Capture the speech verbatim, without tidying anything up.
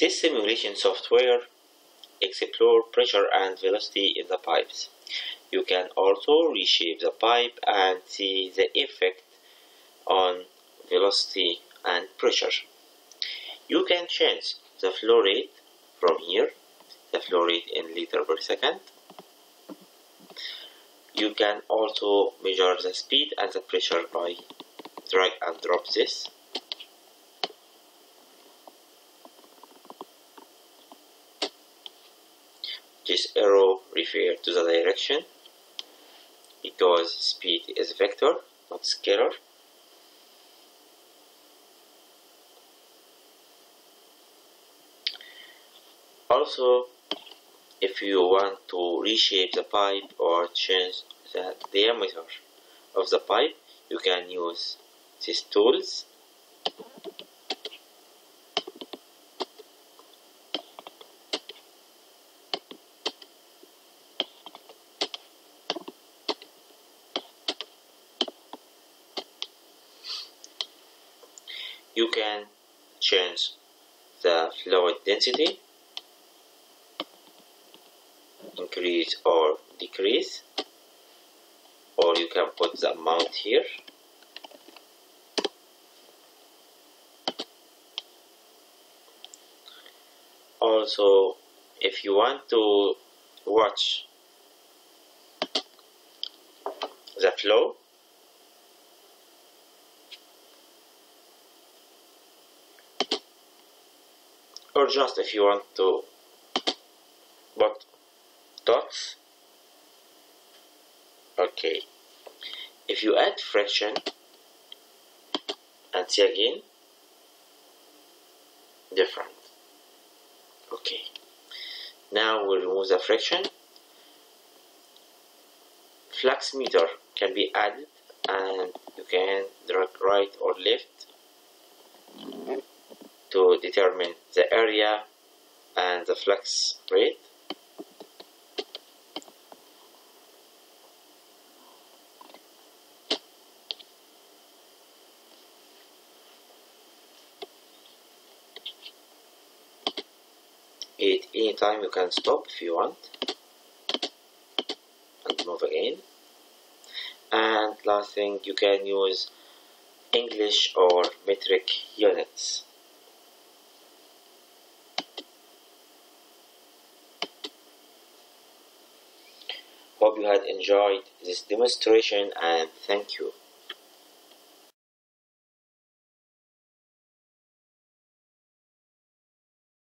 This simulation software explores pressure and velocity in the pipes. You can also reshape the pipe and see the effect on velocity and pressure. You can change the flow rate from here, the flow rate in liter per second. You can also measure the speed and the pressure by drag and drop this. This arrow refers to the direction because speed is vector, not scalar. Also, if you want to reshape the pipe or change the diameter of the pipe, you can use these tools. You can change the fluid density, increase or decrease, or you can put the amount here. Also, if you want to watch the flow, or just if you want to put dots. Okay, if you add friction and see again, different. Okay, now we'll remove the friction. Flux meter can be added and you can drag right or left to determine the area and the flux rate. At any time you can stop if you want and move again. And last thing, you can use English or metric units. Hope you had enjoyed this demonstration and thank you.